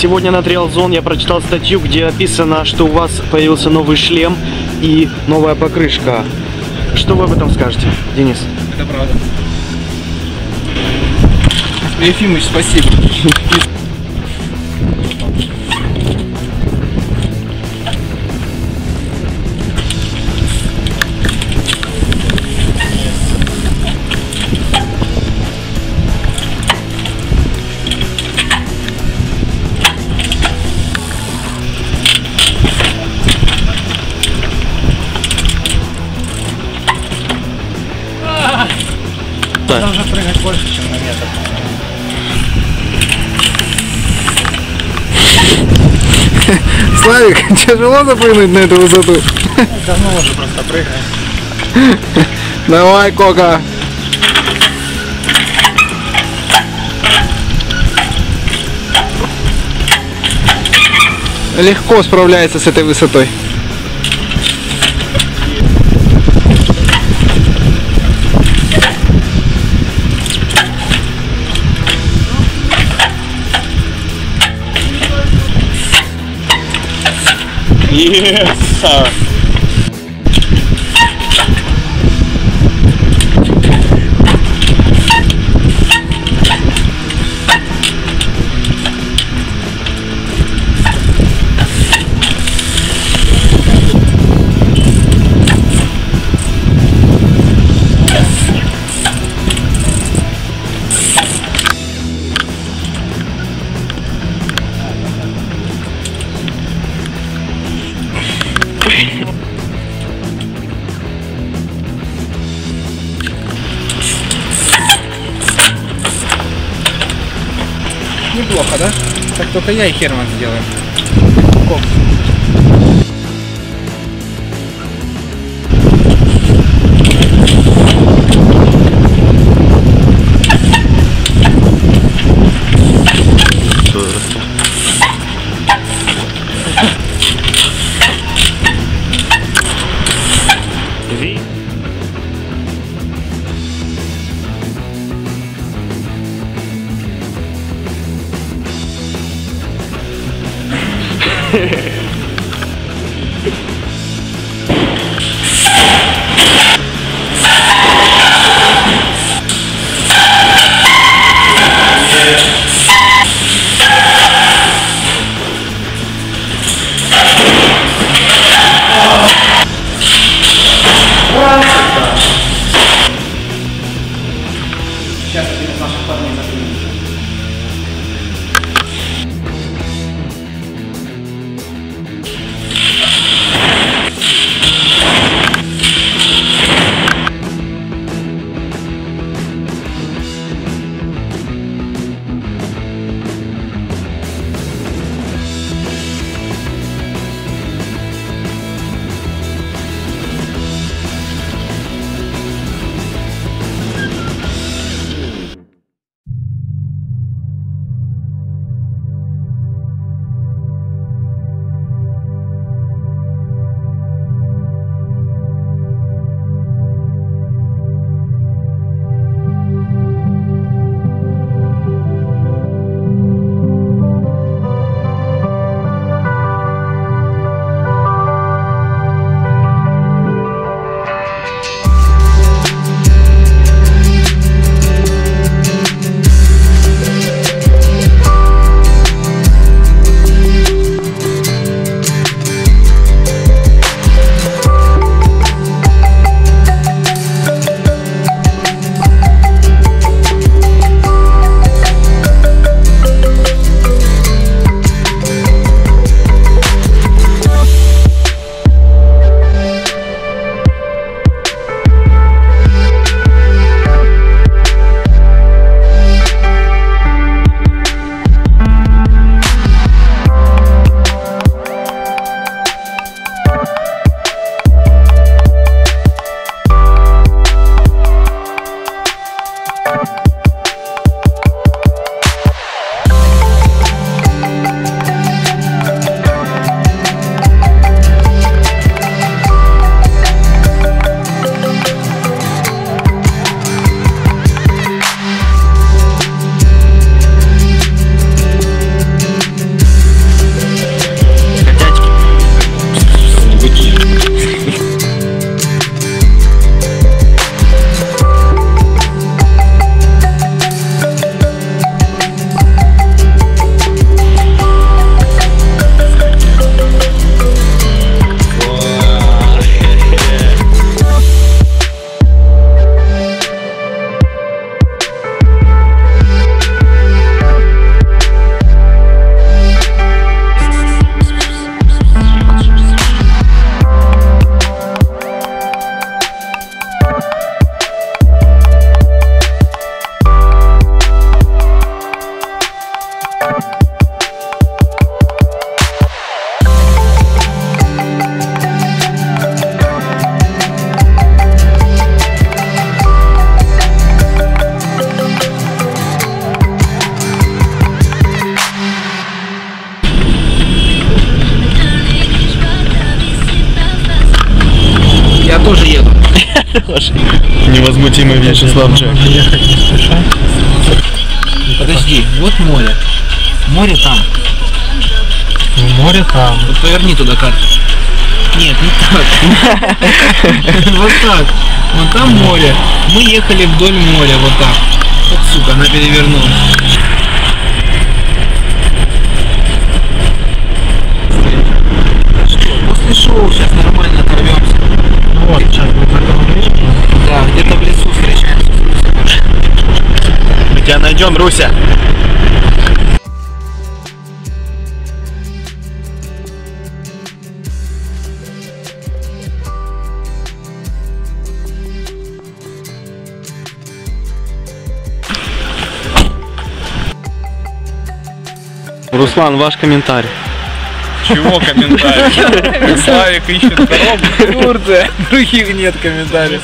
Сегодня на Trial Zone я прочитал статью, где описано, что у вас появился новый шлем и новая покрышка. Что вы об этом скажете, Денис? Это правда. Ефимович, спасибо. Нужно прыгать больше, чем на метр. Славик, тяжело запрыгнуть на эту высоту? Давно уже просто прыгаем. Давай, Кока. Легко справляется с этой высотой. Yes, sir. Неплохо, да? Так только я и Херман сделаем. Коп. Сейчас перед нашим парнем закрыли. Невозмутимый Вячеслав Джек. Подожди, вот море. Море там. Море там. Вот поверни туда карту. Нет, не так. Вот так. Вот там море. Мы ехали вдоль моря, вот так. Вот, сука, она перевернулась. Что, после шоу сейчас нормально оторвемся. Ну вот, сейчас будет оторваться. Да, где-то в лесу встречаемся с Русей. Мы тебя найдем, Руся. Руслан, ваш комментарий. Чего комментарий? Славик ищет дорогу. Турция. Других нет комментариев.